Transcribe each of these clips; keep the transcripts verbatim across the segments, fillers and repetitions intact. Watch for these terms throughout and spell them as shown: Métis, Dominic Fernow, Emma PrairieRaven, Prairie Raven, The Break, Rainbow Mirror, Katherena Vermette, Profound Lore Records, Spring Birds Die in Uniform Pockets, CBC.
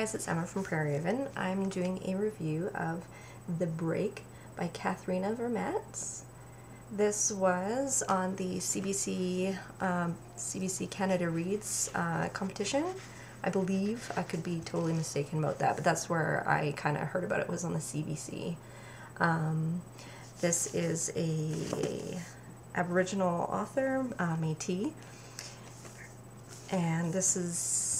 guys, it's Emma from Prairie Raven. I'm doing a review of The Break by Katherena Vermette. This was on the C B C, um, C B C Canada Reads uh, competition, I believe. I could be totally mistaken about that, but that's where I kind of heard about it, was on the C B C. Um, this is a Aboriginal author, uh, Métis, and this is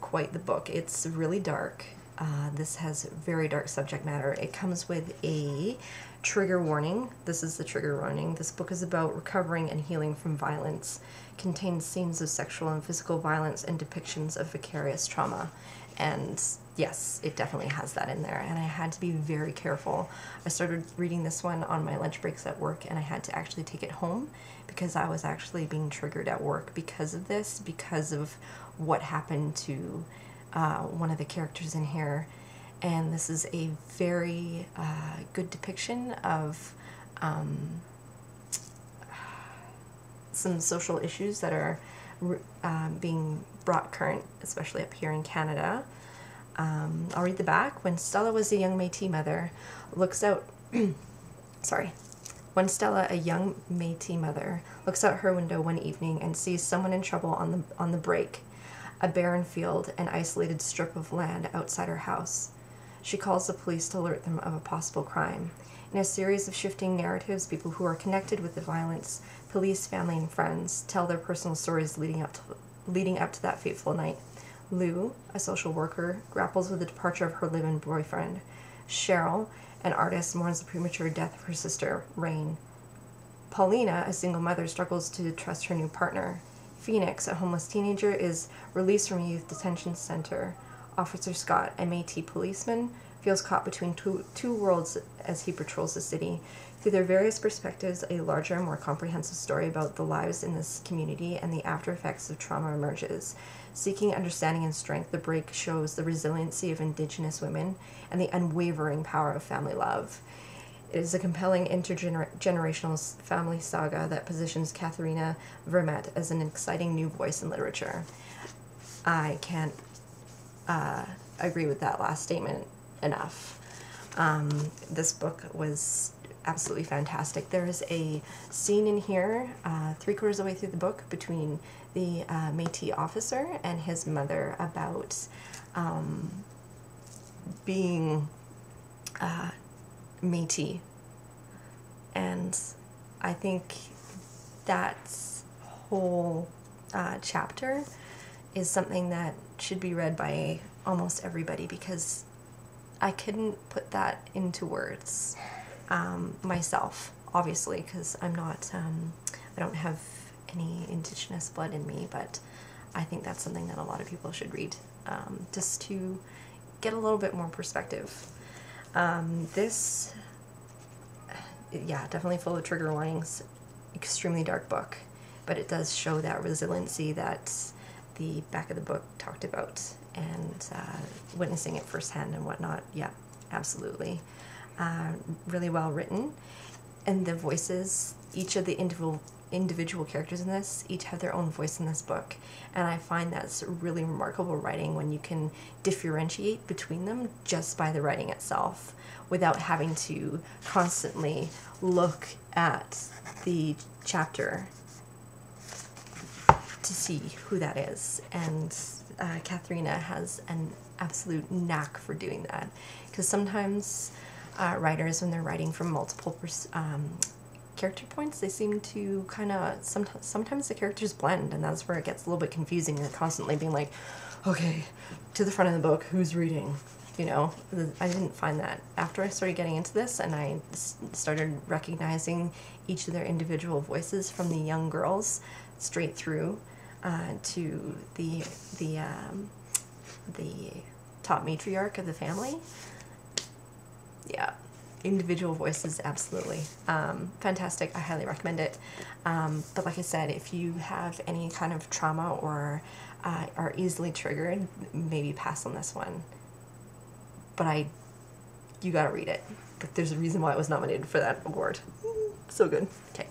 quite the book. It's really dark. Uh, this has very dark subject matter. It comes with a trigger warning. This is the trigger warning. This book is about recovering and healing from violence. Contains scenes of sexual and physical violence and depictions of vicarious trauma. And yes, it definitely has that in there. And I had to be very careful. I started reading this one on my lunch breaks at work, and I had to actually take it home because I was actually being triggered at work because of this, because of what happened to Uh, one of the characters in here. And this is a very uh, good depiction of um, some social issues that are uh, being brought current, especially up here in Canada. Um, I'll read the back. When Stella was a young Métis mother, looks out... sorry. When Stella, a young Métis mother, looks out her window one evening and sees someone in trouble on the, on the break. A barren field, an isolated strip of land outside her house. She calls the police to alert them of a possible crime. In a series of shifting narratives, people who are connected with the violence, police, family, and friends, tell their personal stories leading up to, leading up to that fateful night. Lou, a social worker, grapples with the departure of her live-in boyfriend. Cheryl, an artist, mourns the premature death of her sister, Rain. Paulina, a single mother, struggles to trust her new partner. Phoenix, a homeless teenager, is released from a youth detention center. Officer Scott, a Métis policeman, feels caught between two, two worlds as he patrols the city. Through their various perspectives, a larger, more comprehensive story about the lives in this community and the after-effects of trauma emerges. Seeking understanding and strength, The Break shows the resiliency of Indigenous women and the unwavering power of family love. It is a compelling intergenerational family saga that positions Katherena Vermette as an exciting new voice in literature. I can't uh, agree with that last statement enough. Um, this book was absolutely fantastic. There is a scene in here, uh, three quarters of the way through the book, between the uh, Métis officer and his mother about um, being... Uh, Métis, and I think that whole uh, chapter is something that should be read by almost everybody, because I couldn't put that into words um, myself, obviously, because I'm not um, I don't have any Indigenous blood in me, but I think that's something that a lot of people should read, um, just to get a little bit more perspective. Um, this, yeah, definitely full of trigger warnings, extremely dark book, but it does show that resiliency that the back of the book talked about, and uh, witnessing it firsthand and whatnot. Yeah, absolutely. Uh, really well written, and the voices, each of the individual individual characters in this each have their own voice in this book, and I find that's really remarkable writing when you can differentiate between them just by the writing itself without having to constantly look at the chapter to see who that is. And uh, Katherena has an absolute knack for doing that, because sometimes uh, writers, when they're writing from multiple pers um, character points, they seem to kind of sometimes sometimes the characters blend, and that's where it gets a little bit confusing. You're constantly being like, okay, to the front of the book, who's reading, you know? I didn't find that. After I started getting into this and I started recognizing each of their individual voices, from the young girls straight through uh, to the the um, the top matriarch of the family. Yeah, individual voices, absolutely. Um, fantastic. I highly recommend it. Um, but like I said, if you have any kind of trauma or uh, are easily triggered, maybe pass on this one. But I, you gotta read it. But there's a reason why it was nominated for that award. So good. Okay.